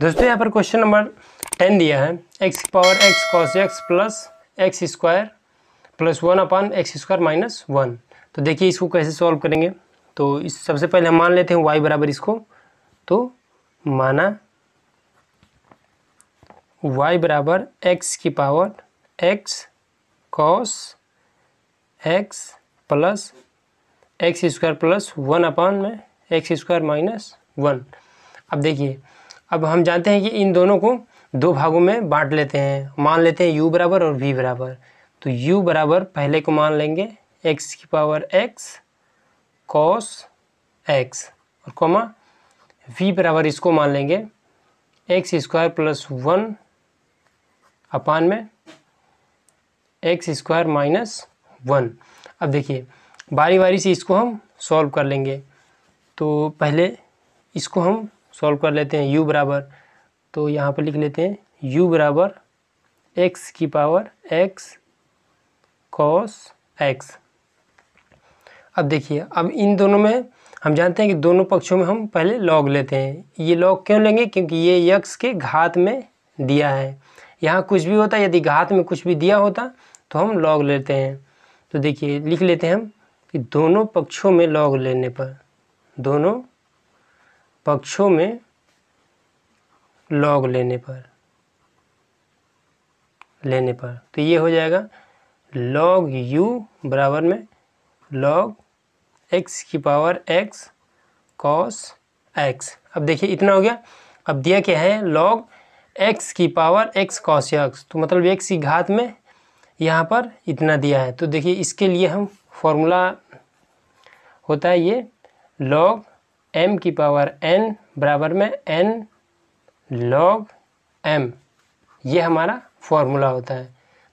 दोस्तों यहाँ पर क्वेश्चन नंबर 10 दिया है x की power x cos x plus x square plus 1 upon x square minus 1। तो देखिए इसको कैसे सॉल्व करेंगे। तो इस सबसे पहले हम मान लेते हैं y बराबर इसको, तो माना y बराबर x की power x cos x plus x square plus 1 upon में एक्स स्क्वायर माइनस 1। अब देखिए, अब हम जानते हैं कि इन दोनों को दो भागों में बांट लेते हैं। मान लेते हैं u बराबर और v बराबर। तो u बराबर पहले को मान लेंगे x की पावर x cos x और कॉमा v बराबर इसको मान लेंगे x स्क्वायर प्लस 1 अपान में x स्क्वायर माइनस 1। अब देखिए बारी बारी से इसको हम सॉल्व कर लेंगे। तो पहले इसको हम सॉल्व कर लेते हैं u बराबर, तो यहाँ पर लिख लेते हैं u बराबर x की पावर x cos x। अब देखिए, अब इन दोनों में हम जानते हैं कि दोनों पक्षों में हम पहले log लेते हैं। ये log क्यों लेंगे? क्योंकि ये x के घात में दिया है। यहाँ कुछ भी होता, यदि घात में कुछ भी दिया होता तो हम log लेते हैं। तो देखिए लिख लेते हैं हम कि दोनों पक्षों में log लेने पर, दोनों पक्षों में लॉग लेने पर तो ये हो जाएगा लॉग u बराबर में लॉग x की पावर x cos x। अब देखिए इतना हो गया। अब दिया क्या है? लॉग x की पावर x cos x, तो मतलब x की घात में यहाँ पर इतना दिया है। तो देखिए इसके लिए हम फॉर्मूला होता है ये लॉग m की पावर n बराबर में n log m, ये हमारा फॉर्मूला होता है।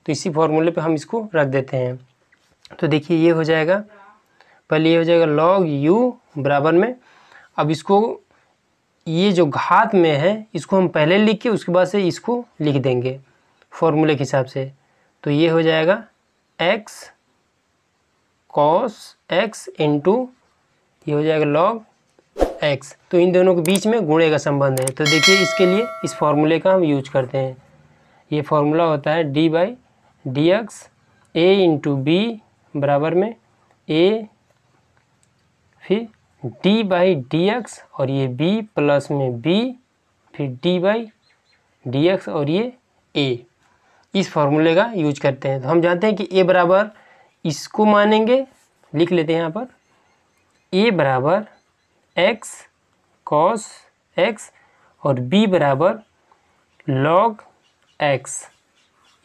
तो इसी फॉर्मूले पे हम इसको रख देते हैं। तो देखिए ये हो जाएगा, पहले ये हो जाएगा log u बराबर में, अब इसको ये जो घात में है इसको हम पहले लिख के उसके बाद से इसको लिख देंगे फॉर्मूले के हिसाब से। तो ये हो जाएगा x cos x इंटू ये हो जाएगा log x। तो इन दोनों के बीच में गुणे का संबंध है। तो देखिए इसके लिए इस फॉर्मूले का हम यूज करते हैं। ये फॉर्मूला होता है d by d x a into b बराबर में a फिर d बाई डी एक्स और ये b प्लस में b फिर d बाई डी एक्स और ये a। इस फॉर्मूले का यूज करते हैं। तो हम जानते हैं कि a बराबर इसको मानेंगे, लिख लेते हैं यहाँ पर a बराबर x cos x और b बराबर log x,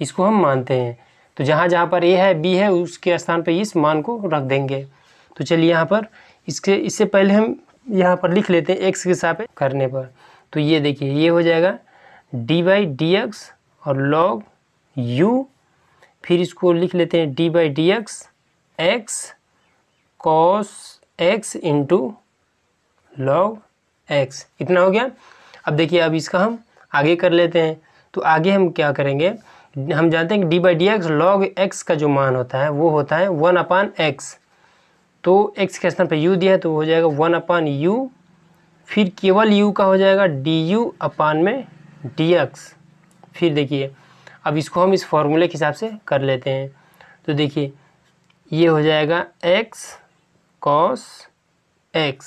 इसको हम मानते हैं। तो जहाँ जहाँ पर a है b है उसके स्थान पर इस मान को रख देंगे। तो चलिए यहाँ पर इससे पहले हम यहाँ पर लिख लेते हैं x के सापेक्ष करने पर। तो ये देखिए ये हो जाएगा d बाई डी एक्स और log u, फिर इसको लिख लेते हैं d by d x x cos x into log x। इतना हो गया। अब देखिए अब इसका हम आगे कर लेते हैं। तो आगे हम क्या करेंगे, हम जानते हैं कि d by d x log x का जो मान होता है वो होता है 1 अपान एक्स। तो x के स्थान पर u दिया है तो हो जाएगा 1 अपान u, फिर केवल u का हो जाएगा du अपान में dx। फिर देखिए अब इसको हम इस फॉर्मूले के हिसाब से कर लेते हैं। तो देखिए ये हो जाएगा x cos x,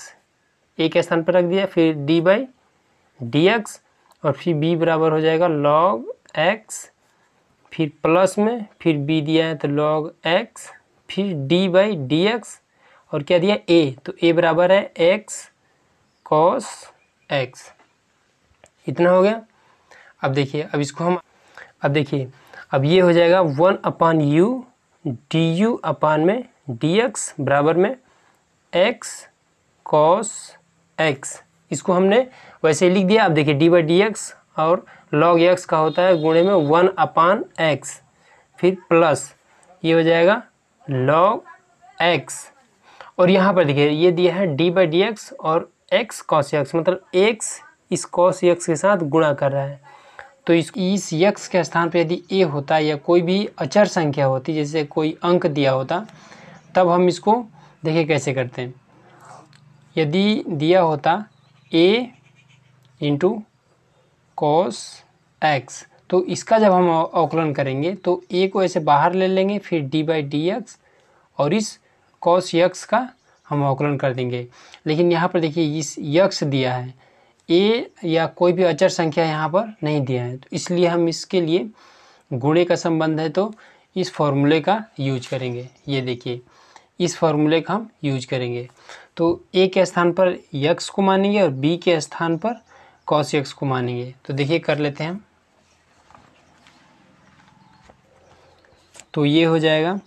एक स्थान पर रख दिया, फिर d बाई डी एक्स और फिर b बराबर हो जाएगा log x, फिर प्लस में फिर b दिया है तो log x, फिर d बाई डी एक्स और क्या दिया a, तो a बराबर है x cos x। इतना हो गया। अब देखिए अब इसको हम अब ये हो जाएगा 1 upon u d u upon में dx बराबर में x cos x, इसको हमने वैसे ही लिख दिया। अब देखिए डी बाई डी एक्स और log x का होता है गुणे में 1 अपान एक्स, फिर प्लस ये हो जाएगा log x और यहाँ पर देखिए ये दिया है डी बाई डी एक्स और x cos x, मतलब x इस cos x के साथ गुणा कर रहा है। तो इस x के स्थान पर यदि a होता या कोई भी अचर संख्या होती, जैसे कोई अंक दिया होता, तब हम इसको देखिए कैसे करते हैं। यदि दिया होता a इंटू कॉस एक्स। तो इसका जब हम अवकलन करेंगे तो ए को ऐसे बाहर ले लेंगे, फिर डी बाई डी एक्स और इस कॉस यक्स का हम अवकलन कर देंगे। लेकिन यहाँ पर देखिए इस यक्स दिया है, ए या कोई भी अचर संख्या यहाँ पर नहीं दिया है, तो इसलिए हम इसके लिए गुणे का संबंध है तो इस फॉर्मूले का यूज करेंगे। ये देखिए इस फॉर्मूले का हम यूज करेंगे। तो ए के स्थान पर यक्स को मानेंगे और बी के स्थान पर कॉस यक्स को मानेंगे। तो देखिए कर लेते हैं हम। तो ये हो जाएगा,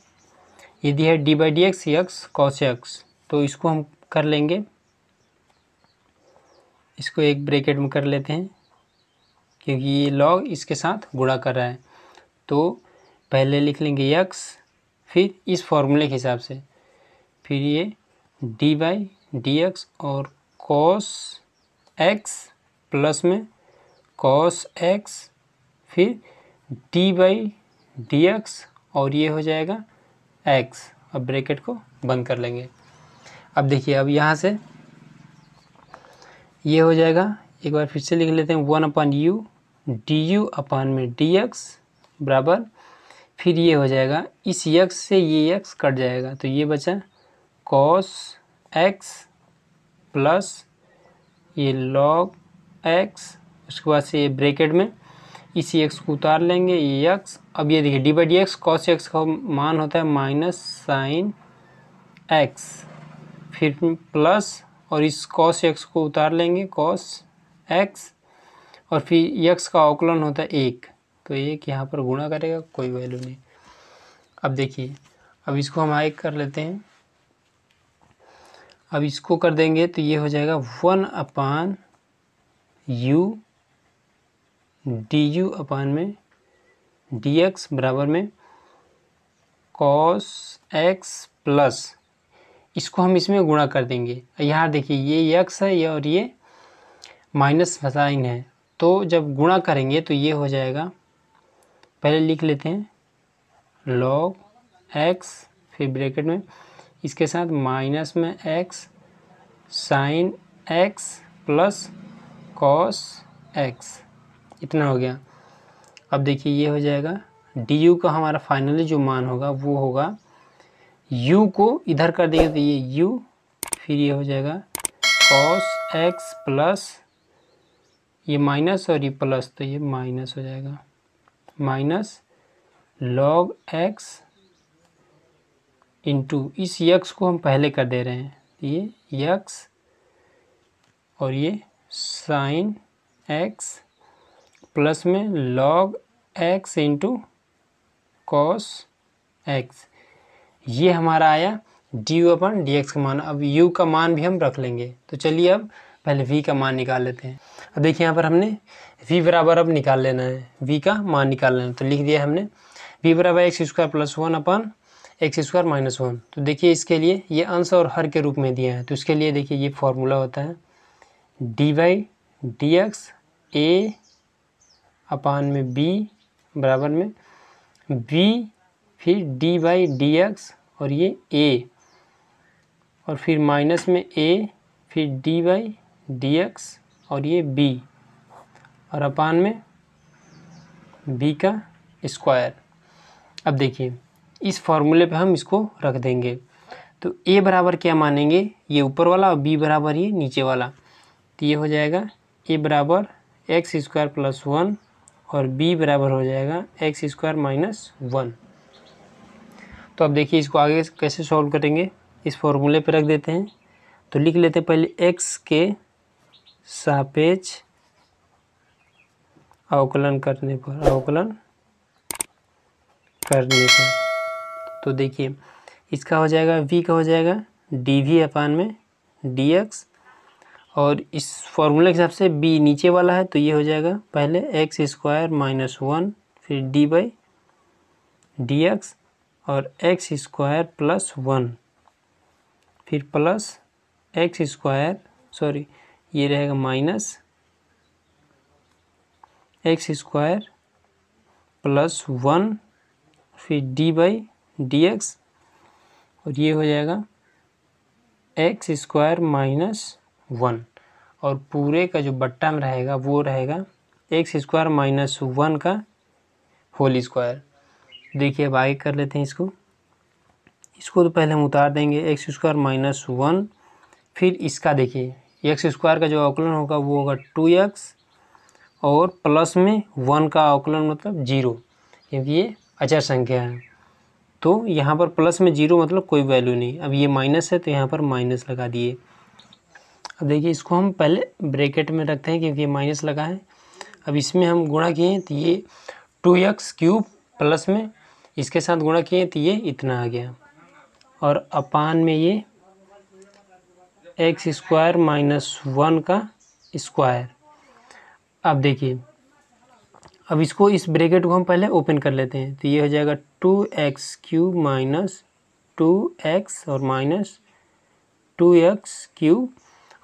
ये दिया है d by d x x cos x, तो इसको हम कर लेंगे, इसको एक ब्रैकेट में कर लेते हैं क्योंकि ये लॉग इसके साथ गुणा कर रहा है। तो पहले लिख लेंगे यक्स, फिर इस फॉर्मूले के हिसाब से फिर ये डी बाई डी एक्स और कॉस एक्स प्लस में कॉस एक्स, फिर डी बाई डी एक्स और ये हो जाएगा एक्स। अब ब्रैकेट को बंद कर लेंगे। अब देखिए अब यहाँ से ये हो जाएगा, एक बार फिर से लिख लेते हैं, one upon u d u upon में डी एक्स बराबर, फिर ये हो जाएगा इस यक्स से ये यक्स कट जाएगा तो ये बचा कॉस एक्स प्लस ये लॉग एक्स, उसके बाद से ये ब्रैकेट में इसी एक्स को उतार लेंगे ये एक्स। अब ये देखिए d by d x cos x का मान होता है माइनस साइन एक्स, फिर प्लस और इस कॉस एक्स को उतार लेंगे कॉस एक्स, और फिर एक्स का अवकलन होता है एक, तो एक यहाँ पर गुणा करेगा, कोई वैल्यू नहीं। अब देखिए अब इसको हम एक कर लेते हैं, अब इसको कर देंगे तो ये हो जाएगा one upon u d u upon में डी एक्स बराबर में कॉस एक्स प्लस, इसको हम इसमें गुणा कर देंगे। यहाँ देखिए ये एक्स है और ये माइनस साइन है, तो जब गुणा करेंगे तो ये हो जाएगा, पहले लिख लेते हैं लॉग एक्स, फिर ब्रैकेट में इसके साथ माइनस में x sine x plus cos x, इतना हो गया। अब देखिए ये हो जाएगा डी यू का हमारा फाइनली जो मान होगा वो होगा, u को इधर कर देंगे तो ये u, फिर ये हो जाएगा cos x प्लस ये माइनस और ये प्लस तो ये माइनस हो जाएगा माइनस log x इंटू इस x को हम पहले कर दे रहे हैं ये x और ये sin x प्लस में log x into cos x। ये हमारा आया d u upon d x का मान। अब यू का मान भी हम रख लेंगे। तो चलिए अब पहले वी का मान निकाल लेते हैं। अब देखिए यहाँ पर हमने वी बराबर अब निकाल लेना है, वी का मान निकाल लेना है। तो लिख दिया हमने वी बराबर x square plus one upon x square minus one. तो देखिए इसके लिए ये अंश और हर के रूप में दिया है, तो इसके लिए देखिए ये फॉर्मूला होता है d by d x a upon में बी बराबर में बी, फिर डी बाई डी एक्स और ये ए और फिर माइनस में ए, फिर डी बाई डी एक्स और ये बी और अपान में बी का स्क्वायर। अब देखिए इस फॉर्मूले पे हम इसको रख देंगे। तो ए बराबर क्या मानेंगे, ये ऊपर वाला और बी बराबर ये नीचे वाला। तो ये हो जाएगा ए बराबर एक्स स्क्वायर प्लस वन और बी बराबर हो जाएगा एक्स स्क्वायर माइनस वन। तो अब देखिए इसको आगे कैसे सॉल्व करेंगे, इस फॉर्मूले पे रख देते हैं। तो लिख लेते हैं पहले x के सापेक्ष अवकलन करने पर तो देखिए इसका हो जाएगा v का हो जाएगा dv अपान में dx और इस फॉर्मूले के हिसाब से b नीचे वाला है तो ये हो जाएगा पहले एक्स स्क्वायर माइनस वन, फिर d बाई डी एक्स और एक्स स्क्वायर प्लस वन, फिर प्लस एक्स स्क्वायर ये रहेगा minus x square plus one, फिर डी बाई डी एक्स और ये हो जाएगा एक्स स्क्वायर माइनस वन और पूरे का जो बट्टा में रहेगा वो रहेगा एक्स स्क्वायर माइनस वन का होल स्क्वायर। देखिए अब आगे कर लेते हैं इसको, इसको तो पहले हम उतार देंगे एक्स स्क्वायर माइनस वन, फिर इसका देखिए एक्स स्क्वायर का जो आकलन होगा वो होगा 2x और प्लस में वन का आकलन मतलब जीरो, क्योंकि ये अचर संख्या है। तो यहाँ पर प्लस में जीरो मतलब कोई वैल्यू नहीं। अब ये माइनस है तो यहाँ पर माइनस लगा दिए। अब देखिए इसको हम पहले ब्रैकेट में रखते हैं क्योंकि ये माइनस लगा है। अब इसमें हम गुणा किए तो ये 2x क्यूब प्लस में इसके साथ गुणा किए तो ये इतना आ गया, और अपान में ये एक्स स्क्वायर माइनस वन का स्क्वायर। अब देखिए अब इसको इस ब्रैकेट को हम पहले ओपन कर लेते हैं तो ये हो जाएगा 2x क्यूब माइनस 2x और माइनस 2x क्यूब।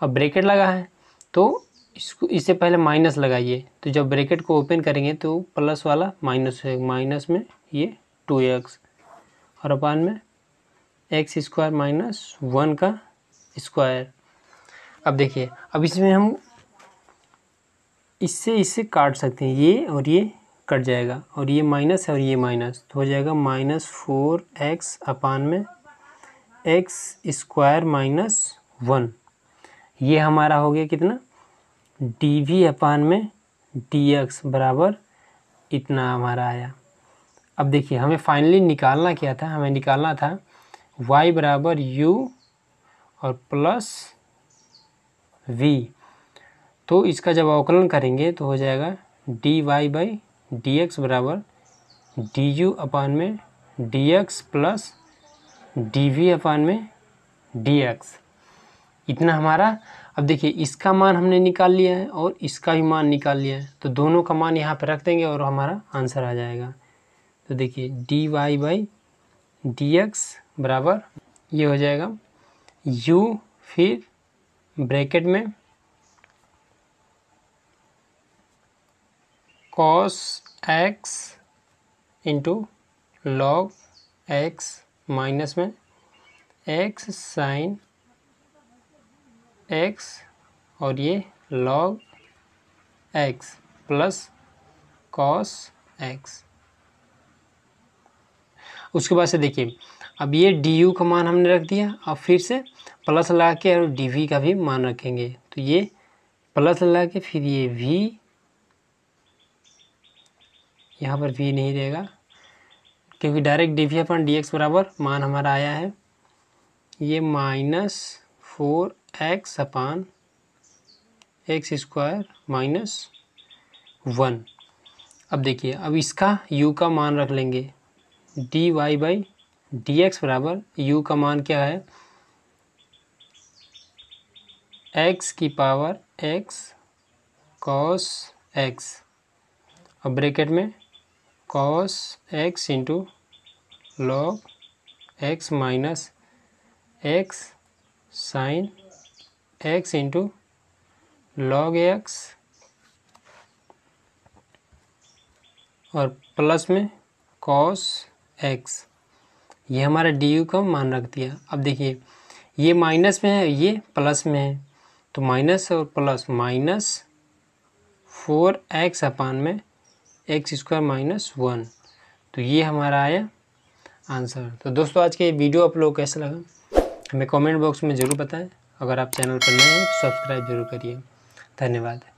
अब ब्रैकेट लगा है तो इसको इससे पहले माइनस लगाइए, तो जब ब्रैकेट को ओपन करेंगे तो प्लस वाला माइनस है, माइनस में ये 2x और अपान में एक्स स्क्वायर माइनस वन का स्क्वायर। अब देखिए अब इसमें हम इससे काट सकते हैं, ये और ये कट जाएगा और ये माइनस है और ये माइनस, तो हो जाएगा माइनस 4x अपान में एक्स स्क्वायर माइनस वन। ये हमारा हो गया कितना, डी वी अपान में डी एक्स बराबर इतना हमारा आया। अब देखिए हमें फाइनली निकालना क्या था, हमें निकालना था y बराबर u और प्लस v। तो इसका जब अवकलन करेंगे तो हो जाएगा dy y by d x बराबर डी यू अपान में d x plus d v upon में डी एक्स, इतना हमारा। अब देखिए इसका मान हमने निकाल लिया है और इसका भी मान निकाल लिया है, तो दोनों का मान यहाँ पे रख देंगे और हमारा आंसर आ जाएगा। तो देखिए d y by d x बराबर ये हो जाएगा u फिर ब्रैकेट में cos x into log x minus में x साइन x और ये log x plus cos x। उसके बाद से देखिए अब ये du का मान हमने रख दिया, अब फिर से प्लस लगा के और dv का भी मान रखेंगे, तो ये प्लस लगा के फिर ये v, यहाँ पर v नहीं रहेगा क्योंकि डायरेक्ट dv अपन dx बराबर मान हमारा आया है, ये minus 4x upon x square minus one. अब देखिए अब इसका u का मान रख लेंगे, dy y by d x बराबर यू का मान क्या है, x की पावर x cos x और ब्रैकेट में cos x into log x minus x sine x into log x और प्लस में cos x। ये हमारा डी यू का मान रख दिया। अब देखिए ये माइनस में है ये प्लस में है, तो माइनस और प्लस माइनस 4x अपान में एक्स स्क्वायर माइनस वन, तो ये हमारा आया आंसर। तो दोस्तों आज के वीडियो आप लोग कैसा लगा हमें कमेंट बॉक्स में ज़रूर बताएं। अगर आप चैनल पर नए हैं तो सब्सक्राइब जरूर करिए। धन्यवाद।